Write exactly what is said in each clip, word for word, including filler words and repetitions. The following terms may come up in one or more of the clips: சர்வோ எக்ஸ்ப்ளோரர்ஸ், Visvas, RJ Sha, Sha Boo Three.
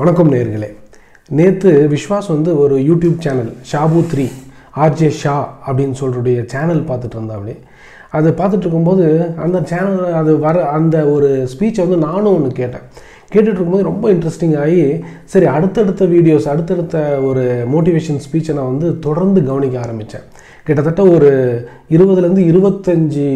வணக்கம் நேயர்களே. நேற்று விஸ்வாஸ் வந்து ஒரு யூடியூப் சேனல் ஷாபு த்ரீ ஆர்ஜே ஷா அப்படின்னு சொல்கிறடைய சேனல் பார்த்துட்டு இருந்தா. அப்படி அதை பார்த்துட்டு இருக்கும்போது அந்த சேனல் அது வர அந்த ஒரு ஸ்பீச்சை வந்து நானும் ஒன்று கேட்டேன். கேட்டுட்டு இருக்கும்போது ரொம்ப இன்ட்ரெஸ்டிங் ஆகி, சரி அடுத்தடுத்த வீடியோஸ் அடுத்தடுத்த ஒரு மோட்டிவேஷன் ஸ்பீச்சை நான் வந்து தொடர்ந்து கவனிக்க ஆரம்பித்தேன். கிட்டத்தட்ட ஒரு இருபதுலேருந்து இருபத்தஞ்சி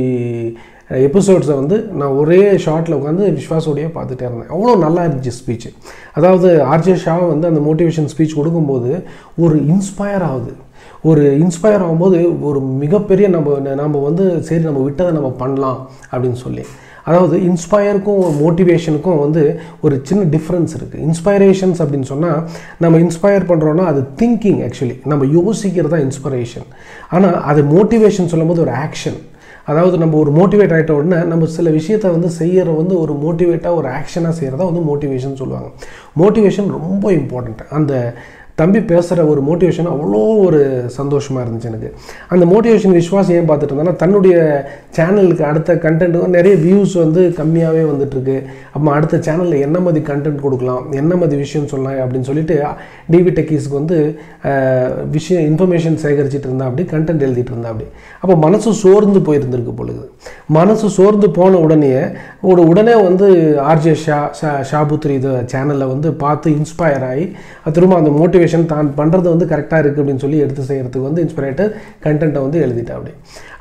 எபிசோட்ஸை வந்து நான் ஒரே ஷார்ட்டில் உட்காந்து விஸ்வாஸோடையே பார்த்துட்டே இருந்தேன். அவ்வளோ நல்லா இருந்துச்சு ஸ்பீச்சு. அதாவது ஆர்ஜே ஷா வந்து அந்த மோட்டிவேஷன் ஸ்பீச் கொடுக்கும்போது ஒரு இன்ஸ்பயர் ஆகுது. ஒரு இன்ஸ்பயர் ஆகும்போது ஒரு மிகப்பெரிய நம்ம நம்ம வந்து சரி நம்ம விட்டதை நம்ம பண்ணலாம் அப்படின்னு சொல்லி, அதாவது இன்ஸ்பயருக்கும் மோட்டிவேஷனுக்கும் வந்து ஒரு சின்ன டிஃப்ரென்ஸ் இருக்குது. இன்ஸ்பைரேஷன்ஸ் அப்படின்னு சொன்னால் நம்ம இன்ஸ்பயர் பண்ணுறோன்னா அது திங்கிங், ஆக்சுவலி நம்ம யோசிக்கிறது தான் இன்ஸ்பிரேஷன். ஆனால் அது மோட்டிவேஷன் சொல்லும்போது ஒரு ஆக்ஷன், அதாவது நம்ம ஒரு மோட்டிவேட் ஆகிட்ட உடனே நம்ம சில விஷயத்தை வந்து செய்கிற வந்து ஒரு மோட்டிவேட்டாக ஒரு ஆக்ஷனாக செய்கிறதா வந்து மோட்டிவேஷன் சொல்லுவாங்க. மோட்டிவேஷன் ரொம்ப இம்பார்ட்டண்ட். அந்த தம்பி பேசுகிற ஒரு மோட்டிவேஷன் அவ்வளோ ஒரு சந்தோஷமாக இருந்துச்சு எனக்கு. அந்த மோட்டிவேஷன் விஸ்வாஸ் ஏன் பார்த்துட்டு இருந்தேன்னா, தன்னுடைய சேனலுக்கு அடுத்த கண்டென்ட்டு நிறைய வியூஸ் வந்து கம்மியாகவே வந்துட்டுருக்கு. அப்போ அடுத்த சேனலில் என்ன மாதிரி கண்டென்ட் கொடுக்கலாம், என்ன மாதிரி விஷயம் சொல்லலாம் அப்படின்னு சொல்லிட்டு டிவி டெக்கீஸ்க்கு வந்து விஷயம் இன்ஃபர்மேஷன் சேகரிச்சுட்டு இருந்தா. அப்படி கண்டென்ட் எழுதிட்டு இருந்தா. அப்படி அப்போ மனசு சோர்ந்து போயிருந்துருக்கு பொழுது. மனசு சோர்ந்து போன உடனே ஒரு உடனே வந்து ஆர்ஜே ஷா ஷாபுத்ரி இது சேனலில் வந்து பார்த்து இன்ஸ்பயர் ஆகி திரும்ப அந்த மோட்டிவேஷன் தான் பண்ணுறது வந்து கரெக்டாக இருக்குது அப்படின்னு சொல்லி எடுத்து செய்கிறதுக்கு வந்து இன்ஸ்பிரேட்டட் கண்டென்ட்டை வந்து எழுதிட்டேன். அப்படி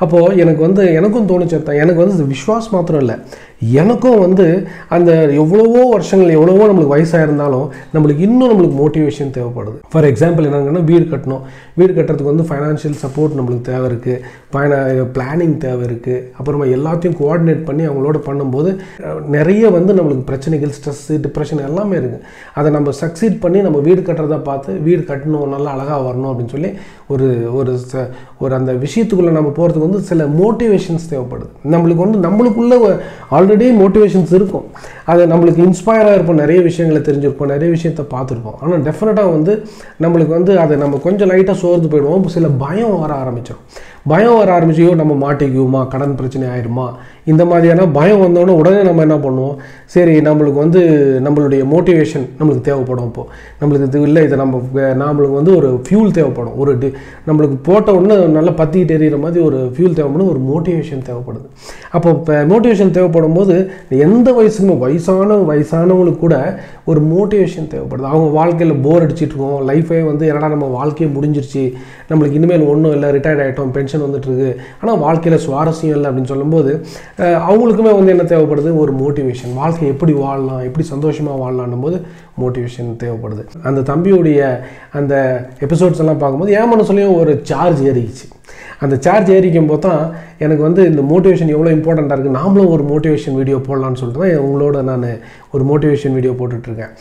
அப்போது எனக்கு வந்து எனக்கும் தோணுச்சேன். எனக்கு வந்து விஸ்வாஸ் மாத்திரம் இல்லை, எனக்கும் வந்து அந்த எவ்வளவோ வருஷங்கள் எவ்வளவோ நம்மளுக்கு வயசாக இருந்தாலும் நம்மளுக்கு இன்னும் நம்மளுக்கு மோட்டிவேஷன் தேவைப்படுது. ஃபார் எக்ஸாம்பிள் என்னங்கன்னா, வீடு கட்டணும். வீடு கட்டுறதுக்கு வந்து ஃபைனான்ஷியல் சப்போர்ட் நம்மளுக்கு தேவை இருக்குது, ஃபைனா பிளானிங் தேவை இருக்குது. அப்புறமா எல்லாத்தையும் கோஆர்டினேட் பண்ணி அவங்களோட பண்ணும்போது நிறைய வந்து நம்மளுக்கு பிரச்சனைகள், ஸ்ட்ரெஸ், டிப்ரெஷன் எல்லாமே இருக்குது. அதை நம்ம சக்சீட் பண்ணி நம்ம வீடு கட்டுறதை பார்த்து வீடு கட்டணும், நல்லா அழகாக வரணும் அப்படின்னு சொல்லி ஒரு ஒரு அந்த விஷயத்துக்குள்ளே நம்ம போகிறதுக்கு வந்து சில மோட்டிவேஷன்ஸ் தேவைப்படுது. நம்மளுக்கு வந்து நம்மளுக்குள்ளே ஆல்ரெடி மோட்டிவேஷன்ஸ் இருக்கும். அது நம்மளுக்கு இன்ஸ்பயராக இருப்போம், நிறைய விஷயங்களை தெரிஞ்சிருப்போம், நிறைய விஷயத்தை பார்த்துருப்போம். ஆனால் டெஃபினட்டாக வந்து நம்மளுக்கு வந்து அதை நம்ம கொஞ்சம் லைட்டாக சோர்ந்து போயிடுவோம். சில பயம் வர ஆரம்பிச்சிடும். பயம் வர ஆரம்பிச்சியோ நம்ம மாட்டிக்குவோமா, கடன் பிரச்சனை ஆயிடுமா, இந்த மாதிரியான பயம் வந்தோடனே உடனே நம்ம என்ன பண்ணுவோம், சரி நம்மளுக்கு வந்து நம்மளுடைய மோட்டிவேஷன் நம்மளுக்கு தேவைப்படும். இப்போது நம்மளுக்கு இது இல்லை, இதை நம்ம நம்மளுக்கு வந்து ஒரு ஃபியூல் தேவைப்படும். ஒரு டி நம்மளுக்கு போட்ட உடனே நல்லா பற்றிக்கிட்டு எறிகிற மாதிரி ஒரு ஃபியூல் தேவைப்படும், ஒரு மோட்டிவேஷன் தேவைப்படுது. அப்போ இப்போ மோட்டிவேஷன் தேவைப்படும் போது எந்த வயசுக்குமே வயசான வயசானவங்களுக்கு கூட ஒரு மோட்டிவேஷன் தேவைப்படுது. அவங்க வாழ்க்கையில் போர் அடிச்சுட்டு இருக்கோம், லைஃபே வந்து என்னடா நம்ம வாழ்க்கையே முடிஞ்சிருச்சு, நம்மளுக்கு இனிமேல் ஒன்றும் இல்லை, ரிட்டையர்ட் ஆகிட்டோம், பென்ஷன் வந்துட்டுருக்கு, ஆனால் வாழ்க்கையில் சுவாரஸ்யம் இல்லை அப்படின்னு சொல்லும்போது அவங்களுக்குமே வந்து என்ன தேவைப்படுது, ஒரு மோட்டிவேஷன். வாழ்க்கை எப்படி வாழலாம், எப்படி சந்தோஷமாக வாழலான்னும் போது மோட்டிவேஷன் தேவைப்படுது. அந்த தம்பியுடைய அந்த எபிசோட்ஸ் எல்லாம் பார்க்கும்போது என் மனசுலையும் ஒரு சார்ஜ் ஏறிச்சு. அந்த சார்ஜ் ஏறிக்கும் போது தான் எனக்கு வந்து இந்த மோட்டிவேஷன் எவ்வளோ இம்பார்ட்டண்ட்டாக இருக்குது, நாமளும் ஒரு மோட்டிவேஷன் வீடியோ போடலான்னு சொல்லிட்டு தான் உங்களோட நான் ஒரு மோட்டிவேஷன் வீடியோ போட்டுட்ருக்கேன்.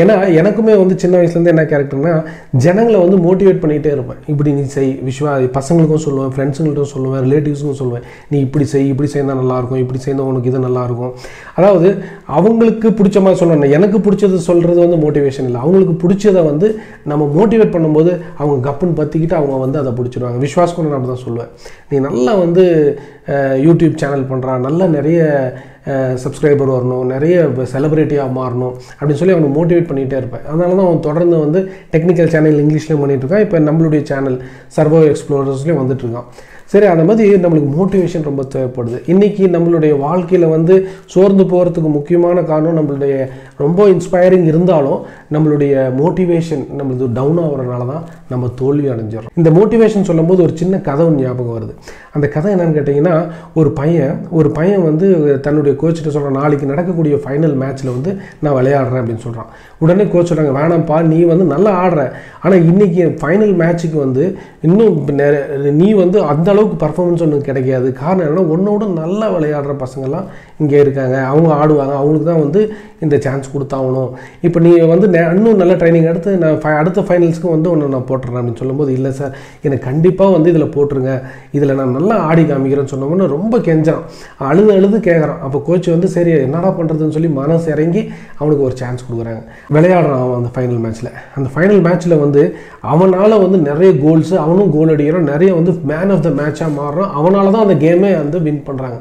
ஏன்னா எனக்குமே வந்து சின்ன வயசுலேருந்து என்ன கேரக்டர்னா, ஜனங்களை வந்து மோட்டிவேட் பண்ணிகிட்டே இருப்பேன். இப்படி நீ செய் விஸ்வா, பசங்களுக்கும் சொல்லுவேன், ஃப்ரெண்ட்ஸுங்கள்ட்டும் சொல்லுவேன், ரிலேட்டிவ்ஸுக்கும் சொல்லுவேன், நீ இப்படி செய், இப்படி செய்தால் நல்லாயிருக்கும், இப்படி செய்தால் உனக்கு இது நல்லாயிருக்கும். அதாவது அவங்களுக்கு பிடிச்ச மாதிரி சொல்லணும். எனக்கு பிடிச்சது சொல்கிறது வந்து மோட்டிவேஷன் இல்லை. அவங்களுக்கு பிடிச்சதை வந்து நம்ம மோட்டிவேட் பண்ணும்போது அவங்க கப்புன்னு பற்றிக்கிட்டு அவங்க வந்து அதை பிடிச்சிடுவாங்க. விஸ்வாஸ்க்கு நான் தான் சொல்லுவேன், நீ நல்லா வந்து யூடியூப் சேனல் பண்ணுறா, நல்லா நிறைய சப்ஸ்கிரைபர் வரணும், நிறைய செலிபிரிட்டியாக மாறணும் அப்படின்னு சொல்லி அவனை மோட்டிவேட் பண்ணிகிட்டே இருப்பேன். அதனால தான் அவன் தொடர்ந்து வந்து டெக்னிக்கல் சேனல் இங்கிலீஷ்லேயும் பண்ணிகிட்ருக்கான். இப்போ நம்மளுடைய சேனல் சர்வோ எக்ஸ்ப்ளோரர்ஸ்லேயும் வந்துட்டுருக்கான். சரி, அந்த மாதிரி நம்மளுக்கு மோட்டிவேஷன் ரொம்ப தேவைப்படுது. இன்றைக்கி நம்மளுடைய வாழ்க்கையில் வந்து சோர்ந்து போகிறதுக்கு முக்கியமான காரணம் நம்மளுடைய ரொம்ப இன்ஸ்பைரிங் இருந்தாலும் நம்மளுடைய மோட்டிவேஷன் நம்மளுக்கு டவுன் ஆகிறதுனால தான் நம்ம தோல்வி அடைஞ்சிடும். இந்த மோட்டிவேஷன் சொல்லும்போது ஒரு சின்ன கதை ஒன்று ஞாபகம் வருது. அந்த கதை என்னென்னு கேட்டிங்கன்னா, ஒரு பையன் ஒரு பையன் வந்து தன்னுடைய கோச்சிட்ட சொல்கிறான், நாளைக்கு நடக்கக்கூடிய ஃபைனல் மேட்ச்சில் வந்து நான் விளையாடுறேன் அப்படின்னு சொல்கிறான். உடனே கோச் சொல்கிறாங்க, வேணாம்ப்பா, நீ வந்து நல்லா ஆடுற, ஆனால் இன்றைக்கி ஃபைனல் மேட்ச்சுக்கு வந்து இன்னும் நீ வந்து அந்த அளவுக்கு பர்ஃபார்மன்ஸ் ஒன்று கிடைக்காது. காரணம் என்னென்னா, ஒன்னோட நல்லா விளையாடுற பசங்கள்லாம் இங்கே இருக்காங்க, அவங்க ஆடுவாங்க, அவங்களுக்கு தான் வந்து இந்த சான்ஸ் கொடுத்தாகணும். இப்போ நீ வந்து இன்னும் நல்ல ட்ரைனிங் எடுத்து நான் ஃபை அடுத்த ஃபைனல்ஸ்க்கு வந்து ஒன்று நான் போட்டுறேன் அப்படின்னு சொல்லும்போது, இல்லை சார் எனக்கு கண்டிப்பாக வந்து இதில் போட்டுருங்க, இதில் நான் நல்லா ஆடி காமிக்கிறேன்னு சொன்னோம்னா ரொம்ப கெஞ்சான், அழுது அழுது கேட்குறான். அப்போ கோச் வந்து சரி என்னடா பண்ணுறதுன்னு சொல்லி மனசு இறங்கி அவனுக்கு ஒரு சான்ஸ் கொடுக்குறாங்க. விளையாடுறான் அவன் அந்த ஃபைனல் மேட்ச்சில். அந்த ஃபைனல் மேட்ச்சில் வந்து அவனால் வந்து நிறைய கோல்ஸு, அவனும் கோல் அடிக்கிறான், நிறைய வந்து மேன் ஆஃப் த மேட்ச் மாறுறான். அவனால தான் அந்த கேமே வந்து வின் பண்ணுறாங்க.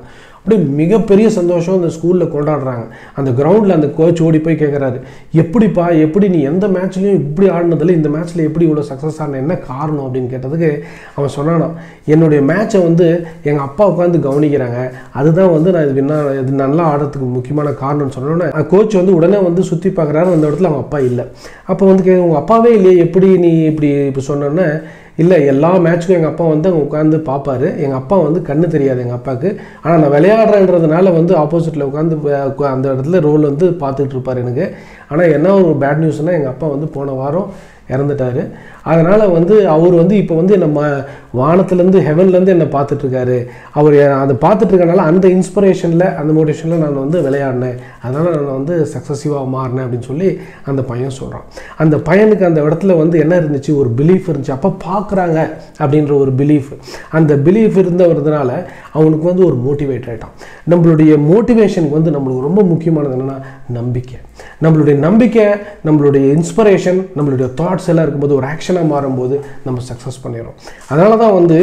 அப்படி மிகப்பெரிய சந்தோஷம் அந்த ஸ்கூல்ல கொண்டாடுறாங்க அந்த கிரவுண்ட்ல அந்த கோச் ஓடி போய் கேக்குறாரு எப்படிப்பா எப்படி நீ எந்த மேட்ச்லயும் இப்படி ஆடுனதுல இந்த மேட்ச்ல எப்படி இவ்வளவு சக்சஸ் ஆன என்ன காரணம் அப்படினு கேட்டதுக்கு அவன் சொன்னானாம் என்னோட மேட்சை வந்து எங்க அப்பா உட்கார்ந்து கவனிக்கறாங்க அதுதான் வந்து நான் இது என்ன இது நல்லா ஆடுறதுக்கு முக்கியமான காரணம்னு சொன்னேனே கோச் வந்து உடனே வந்து சுத்தி பார்க்கறாரு அந்த இடத்துல அவன் அப்பா இல்ல அப்ப வந்து கேங்க அப்பாவே இல்ல எப்படி நீ இப்படி இப்ப சொன்னேனே இல்ல எல்லா மேட்ச்க்கும் எங்க அப்பா வந்து உட்கார்ந்து பாப்பாரு எங்க அப்பா வந்து கண்ணு தெரியாது எங்க அப்பாக்கு ஆனா நான் விளையாடுறேன்றதனால வந்து ஆப்போசிட்ல உட்கார்ந்து அந்த இடத்துல ரோல் வந்து பாத்துட்டு இருப்பாரு எனக்கு ஆனா என்ன ஒரு பேட் நியூஸ்னா எங்க அப்பா வந்து போன வாரம் இறந்துட்டாரு அதனால வந்து அவர் வந்து இப்போ வந்து நம்ம வானத்துல இருந்து ஹெவன்ல இருந்து என்ன பாத்துட்டு இருக்காரு அவர் அத பாத்துட்டு இருக்கனால அந்த இன்ஸ்பிரேஷன்ல அந்த மோட்டிவேஷன்ல நான் வந்து விளையாடுனேன் அதனால நான் வந்து சக்சஸிவா மாறனே அப்படினு சொல்லி அந்த பையன் சொல்றான் அந்த பையனுக்கு அந்த இடத்துல வந்து என்ன இருந்துச்சு ஒரு பிலீஃப் இருந்துச்சு அப்ப பாக்குறாங்க அப்படிங்கற ஒரு பிலீஃப் அந்த பிலீஃப் இருந்தவறதனால அவனுக்கு வந்து ஒரு மோட்டிவேட் ஆயிட்டான் நம்மளுடைய மோட்டிவேஷனுக்கு வந்து நமக்கு ரொம்ப முக்கியமானது என்னன்னா நம்பிக்கை நம்மளுடைய நம்பிக்கை நம்மளுடைய இன்ஸ்பிரேஷன் நம்மளுடைய தாட்ஸ் எல்லாம் இருக்கும்போது ஒரு ஆக்ஷனா மாறும்போது நம்ம சக்சஸ் பண்ணிரோம் அதனால தான் வந்து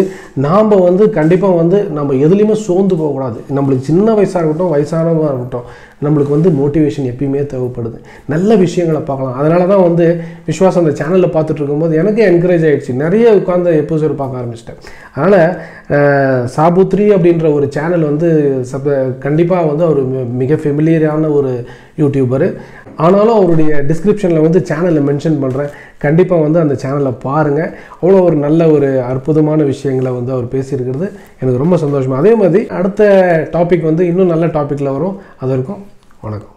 நாம வந்து கண்டிப்பா வந்து நம்ம எதிலயுமே சோர்ந்து போக கூடாது நமக்கு சின்ன வயசா இருக்கட்டும் வயசானவா இருக்கட்டும் நமக்கு வந்து மோட்டிவேஷன் எப்பவுமே தேவைப்படுது நல்ல விஷயங்களை பார்க்கலாம் அதனால தான் வந்து விஸ்வாஸ் அந்த சேனல்ல பார்த்துட்டு இருக்கும்போது எனக்கு என்கரேஜ் ஆயிடுச்சு நிறைய உட்கார்ந்து எபிசோட் பார்க்க ஆரம்பிச்சிட்டேன் அதனால சாபுத்ரி அப்படிங்கற ஒரு சேனல் வந்து கண்டிப்பா வந்து ஒரு மிக ஃபேமிலியரான ஒரு யூடியூபர் ஆனாலும் அவருடைய டிஸ்கிரிப்ஷன்ல வந்து சேனலை மென்ஷன் பண்றேன் கண்டிப்பா வந்து அந்த சேனலை பாருங்க அவ்வளவு ஒரு நல்ல ஒரு அற்புதமான விஷயங்களை வந்து அவர் பேசி இருக்குது எனக்கு ரொம்ப சந்தோஷமா அதே மாதிரி அடுத்த டாபிக் வந்து இன்னும் நல்ல டாபிக்ல வரும் அது வரைக்கும் வணக்கம்